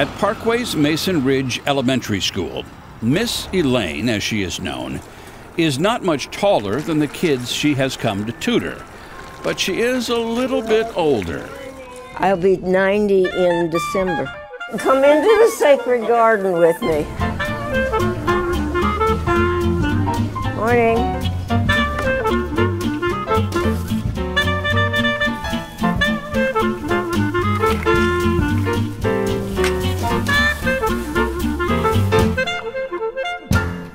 At Parkway's Mason Ridge Elementary School, Miss Elaine, as she is known, is not much taller than the kids she has come to tutor, but she is a little bit older. I'll be 90 in December. Come into the sacred garden with me. Morning.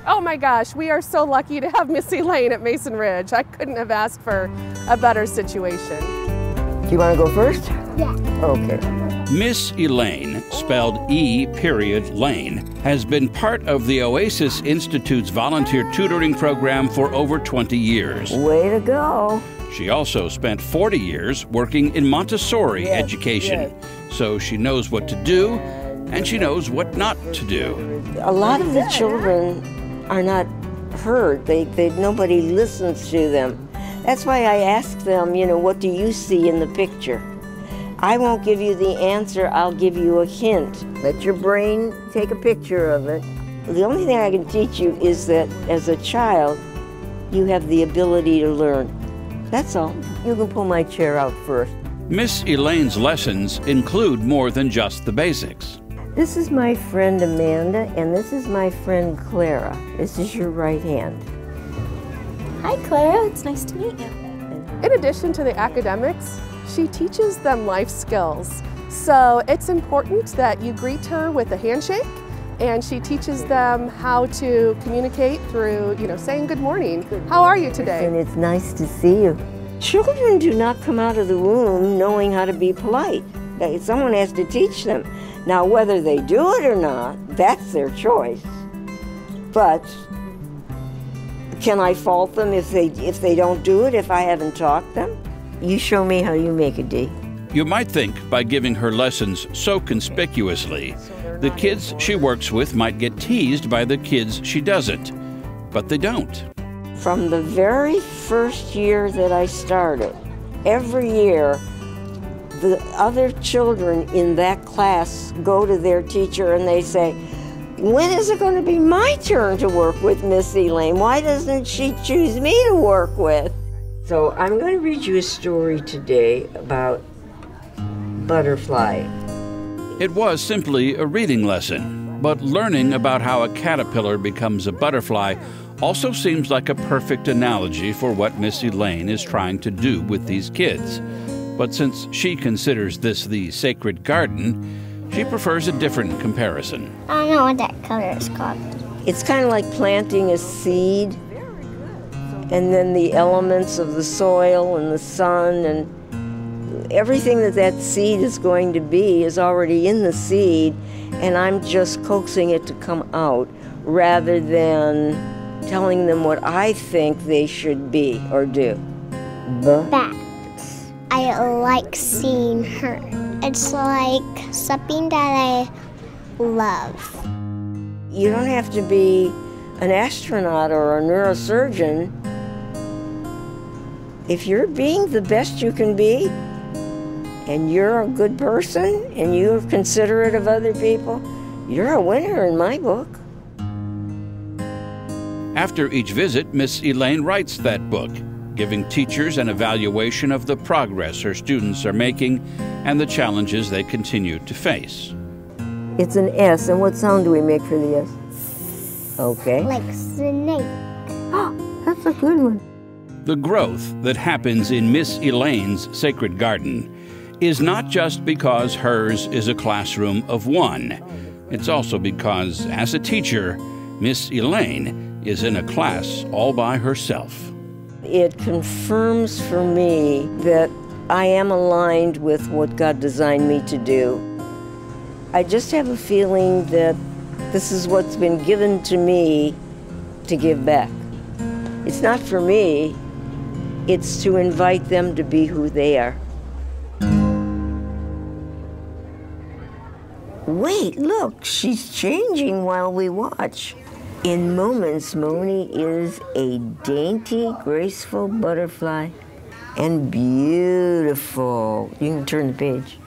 Oh my gosh, we are so lucky to have Miss Elaine at Mason Ridge. I couldn't have asked for a better situation. Do you want to go first? Yeah. Okay. Miss Elaine, spelled E.Lane, has been part of the Oasis Institute's volunteer tutoring program for over 20 years. Way to go! She also spent 40 years working in Montessori education, so she knows what to do and she knows what not to do. A lot of the children are not heard. Nobody listens to them. That's why I ask them, you know, what do you see in the picture? I won't give you the answer, I'll give you a hint. Let your brain take a picture of it. The only thing I can teach you is that as a child, you have the ability to learn. That's all. You can pull my chair out first. Miss Elaine's lessons include more than just the basics. This is my friend Amanda, and this is my friend Clara. This is your right hand. Hi Clara, it's nice to meet you. In addition to the academics, she teaches them life skills. So it's important that you greet her with a handshake, and she teaches them how to communicate through, you know, saying good morning. How are you today? And it's nice to see you. Children do not come out of the womb knowing how to be polite. Someone has to teach them. Now, whether they do it or not, that's their choice. But can I fault them if they don't do it, if I haven't taught them? You show me how you make a D. You might think by giving her lessons so conspicuously, the kids she works with might get teased by the kids she doesn't, but they don't. From the very first year that I started, every year, the other children in that class go to their teacher and they say, when is it going to be my turn to work with Miss Elaine? Why doesn't she choose me to work with? So I'm going to read you a story today about butterfly. It was simply a reading lesson, but learning about how a caterpillar becomes a butterfly also seems like a perfect analogy for what Miss Elaine is trying to do with these kids. But since she considers this the sacred garden, she prefers a different comparison. I don't know what that color is called. It's kind of like planting a seed, and then the elements of the soil and the sun and everything that seed is going to be is already in the seed, and I'm just coaxing it to come out rather than telling them what I think they should be or do. Bats. I like seeing her. It's like something that I love. You don't have to be an astronaut or a neurosurgeon. If you're being the best you can be, and you're a good person, and you're considerate of other people, you're a winner in my book. After each visit, Miss Elaine writes that book, giving teachers an evaluation of the progress her students are making and the challenges they continue to face. It's an S, and what sound do we make for the S? Okay. Like snake. Oh, that's a good one. The growth that happens in Miss Elaine's sacred garden is not just because hers is a classroom of one. It's also because, as a teacher, Miss Elaine is in a class all by herself. It confirms for me that I am aligned with what God designed me to do. I just have a feeling that this is what's been given to me to give back. It's not for me. It's to invite them to be who they are. Wait, look, she's changing while we watch. In moments, Moni is a dainty, graceful butterfly and beautiful. You can turn the page.